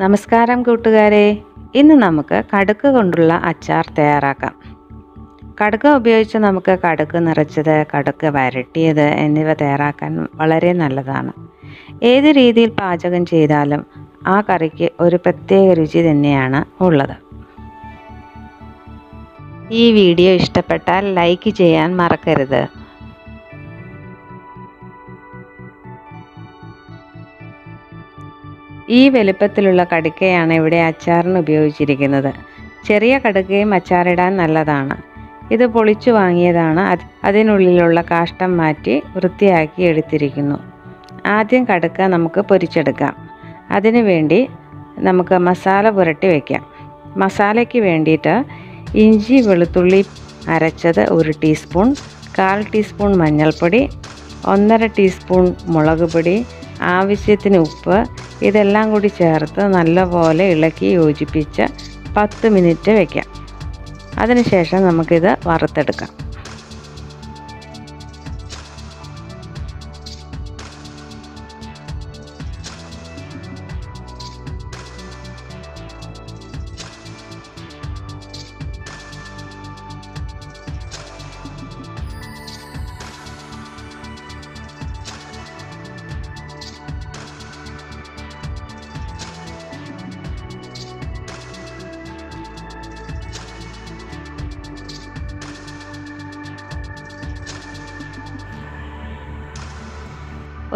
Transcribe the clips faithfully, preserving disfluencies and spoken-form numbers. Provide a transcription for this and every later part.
നമസ്കാരം കൂട്ടുകാരെ, ഇന്ന് നമുക്ക് കടുക് കൊണ്ടുള്ള അച്ചാർ തയ്യാറാക്കാം. കടുക് ഉപയോഗിച്ച് നമുക്ക് കടുക് നിറച്ചത്, കടുക് വരട്ടിയത് എന്നിവ തയ്യാറാക്കാൻ വളരെ നല്ലതാണ്. ഏത് രീതിയിൽ പാചകം ചെയ്താലും ആ കറിക്ക് ഒരു പ്രത്യേക രുചി തന്നെയാണ് ഉള്ളത്. ഈ വീഡിയോ ഇഷ്ടപ്പെട്ടാൽ ലൈക്ക് ചെയ്യാൻ മറക്കരുത്. ഈ വലുപ്പത്തിലുള്ള കടുക്കയാണ് ഇവിടെ അച്ചാറിന് ഉപയോഗിച്ചിരിക്കുന്നത്. ചെറിയ കടുക്കയും അച്ചാറിടാൻ നല്ലതാണ്. ഇത് പൊളിച്ചു വാങ്ങിയതാണ്. അതിനുള്ളിലുള്ള കാഷ്ടം മാറ്റി വൃത്തിയാക്കി എടുത്തിരിക്കുന്നു. ആദ്യം കടുക്ക നമുക്ക് പൊരിച്ചെടുക്കാം. അതിനു വേണ്ടി നമുക്ക് മസാല പുരട്ടി വയ്ക്കാം. മസാലയ്ക്ക് വേണ്ടിയിട്ട് ഇഞ്ചി വെളുത്തുള്ളി അരച്ചത് ഒരു ടീസ്പൂൺ, കാൽ ടീസ്പൂൺ മഞ്ഞൾപ്പൊടി, ഒന്നര ടീസ്പൂൺ മുളക് പൊടി, ആവശ്യത്തിന് ഉപ്പ്, ഇതെല്ലാം കൂടി ചേർത്ത് നല്ലപോലെ ഇളക്കി യോജിപ്പിച്ച് പത്ത് മിനിറ്റ് വയ്ക്കാം. അതിനുശേഷം നമുക്കിത് വറുത്തെടുക്കാം.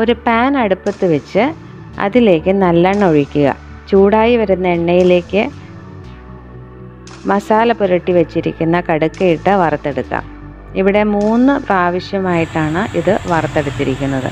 ഒരു പാൻ അടുപ്പത്ത് വെച്ച് അതിലേക്ക് നല്ലെണ്ണ ഒഴിക്കുക. ചൂടായി വരുന്ന എണ്ണയിലേക്ക് മസാല പുരട്ടി വെച്ചിരിക്കുന്ന കടുക്കയിട്ട് വറുത്തെടുക്കാം. ഇവിടെ മൂന്ന് പ്രാവശ്യമായിട്ടാണ് ഇത് വറുത്തെടുത്തിരിക്കുന്നത്.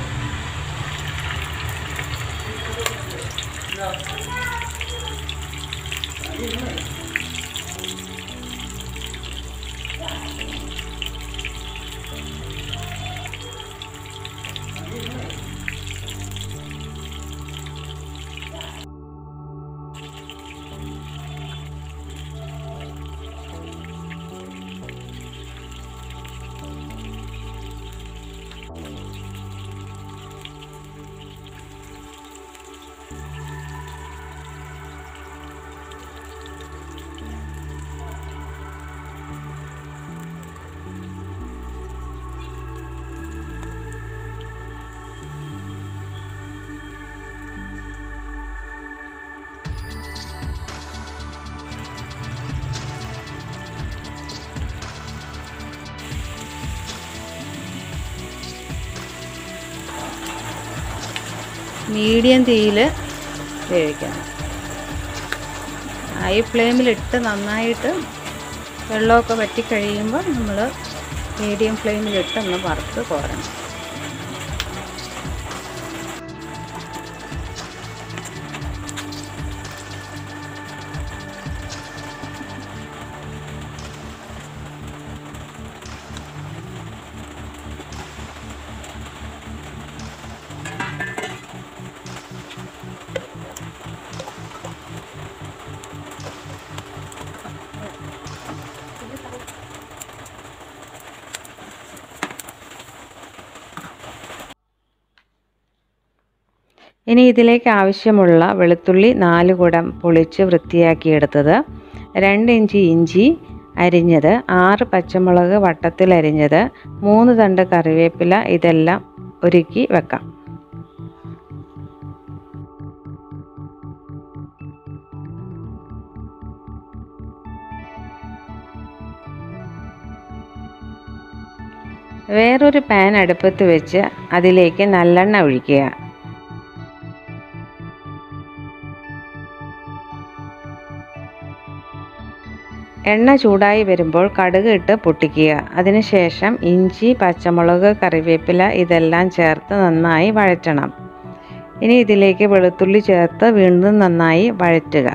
മീഡിയം തീയിൽ വേവിക്കണം. ഹൈ ഫ്ലെയിമിലിട്ട് നന്നായിട്ട് വെള്ളമൊക്കെ വറ്റിക്കഴിയുമ്പോൾ നമ്മൾ മീഡിയം ഫ്ലെയിമിലിട്ട് ഒന്ന് വറുത്ത് കോരണം. ഇനി ഇതിലേക്ക് ആവശ്യമുള്ള വെളുത്തുള്ളി നാല് കുടം പൊളിച്ച് വൃത്തിയാക്കിയെടുത്തത്, രണ്ട് ഇഞ്ച് ഇഞ്ചി അരിഞ്ഞത്, ആറ് പച്ചമുളക് വട്ടത്തിൽ അരിഞ്ഞത്, മൂന്ന് തണ്ട് കറിവേപ്പില, ഇതെല്ലാം ഒരുക്കി വെക്കാം. വേറൊരു പാൻ അടുപ്പത്ത് വെച്ച് അതിലേക്ക് നല്ലെണ്ണ ഒഴിക്കുക. എണ്ണ ചൂടായി വരുമ്പോൾ കടുക് ഇട്ട് പൊട്ടിക്കുക. അതിനുശേഷം ഇഞ്ചി, പച്ചമുളക്, കറിവേപ്പില ഇതെല്ലാം ചേർത്ത് നന്നായി വഴറ്റണം. ഇനി ഇതിലേക്ക് വെളുത്തുള്ളി ചേർത്ത് വീണ്ടും നന്നായി വഴറ്റുക.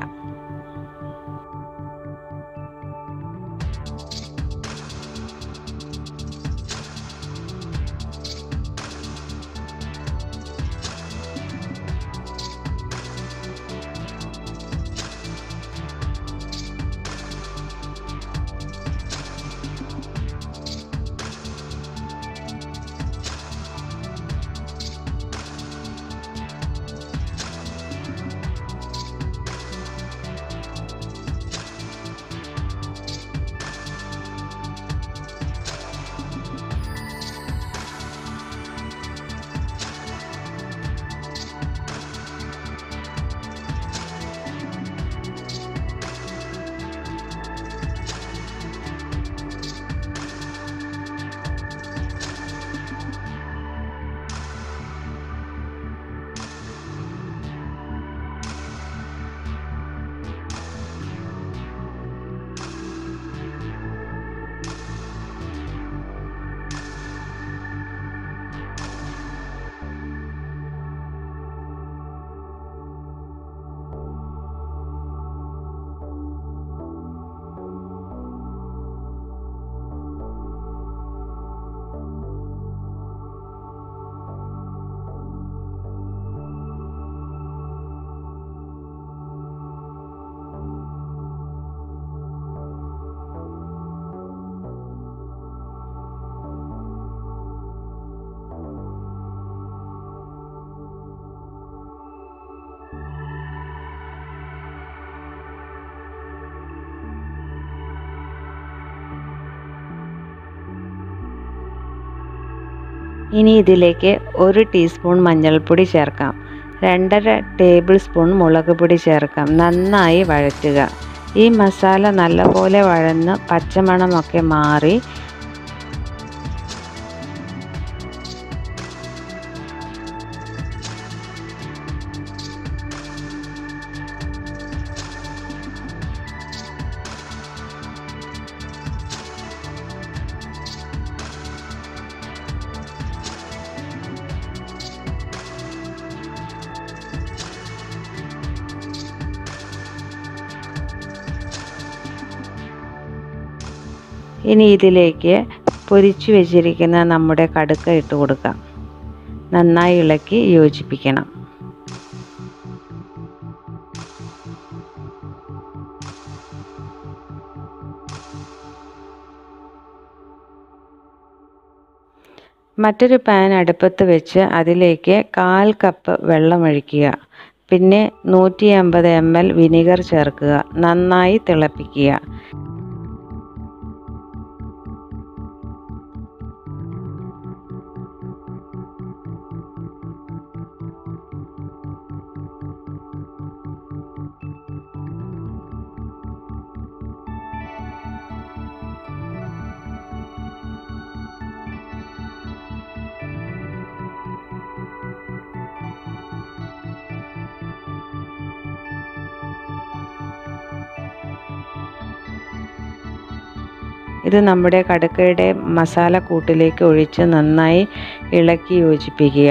ഇനി ഇതിലേക്ക് ഒരു ടീസ്പൂൺ മഞ്ഞൾപ്പൊടി ചേർക്കാം. രണ്ടര ടേബിൾ സ്പൂൺ മുളക് പൊടി ചേർക്കാം. നന്നായി വഴറ്റുക. ഈ മസാല നല്ലപോലെ വഴന്ന് പച്ചമണമൊക്കെ മാറി ഇനി ഇതിലേക്ക് പൊരിച്ചു വെച്ചിരിക്കുന്ന നമ്മുടെ കടുക്ക ഇട്ട് കൊടുക്കാം. നന്നായി ഇളക്കി യോജിപ്പിക്കണം. മറ്റൊരു പാൻ അടുപ്പത്ത് വെച്ച് അതിലേക്ക് കാൽ കപ്പ് വെള്ളമൊഴിക്കുക. പിന്നെ നൂറ്റി അമ്പത് എം എൽ വിനീഗർ ചേർക്കുക. നന്നായി തിളപ്പിക്കുക. ഇത് നമ്മുടെ കടുക്കയുടെ മസാല കൂട്ടിലേക്ക് ഒഴിച്ച് നന്നായി ഇളക്കി യോജിപ്പിക്കുക.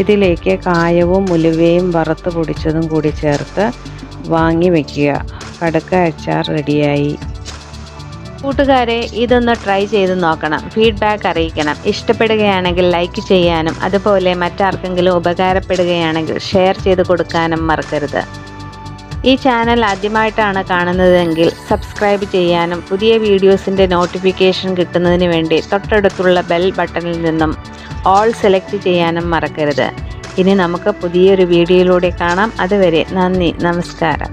ഇതിലേക്ക് കായവും ഉലുവയും വറുത്ത് പൊടിച്ചതും കൂടി ചേർത്ത് വാങ്ങി വയ്ക്കുക. കടുക്ക അച്ചാർ റെഡിയായി. കൂട്ടുകാരെ, ഇതൊന്ന് ട്രൈ ചെയ്ത് നോക്കണം. ഫീഡ്ബാക്ക് അറിയിക്കണം. ഇഷ്ടപ്പെടുകയാണെങ്കിൽ ലൈക്ക് ചെയ്യാനും അതുപോലെ മറ്റാർക്കെങ്കിലും ഉപകാരപ്പെടുകയാണെങ്കിൽ ഷെയർ ചെയ്ത് കൊടുക്കാനും മറക്കരുത്. ഈ ചാനൽ ആദ്യമായിട്ടാണ് കാണുന്നതെങ്കിൽ സബ്സ്ക്രൈബ് ചെയ്യാനും പുതിയ വീഡിയോസിൻ്റെ നോട്ടിഫിക്കേഷൻ കിട്ടുന്നതിന് വേണ്ടി തൊട്ടടുത്തുള്ള ബെൽ ബട്ടണിൽ നിന്നും ഓൾ സെലക്ട് ചെയ്യാനും മറക്കരുത്. ഇനി നമുക്ക് പുതിയൊരു വീഡിയോയിലൂടെ കാണാം. അതുവരെ നന്ദി, നമസ്കാരം.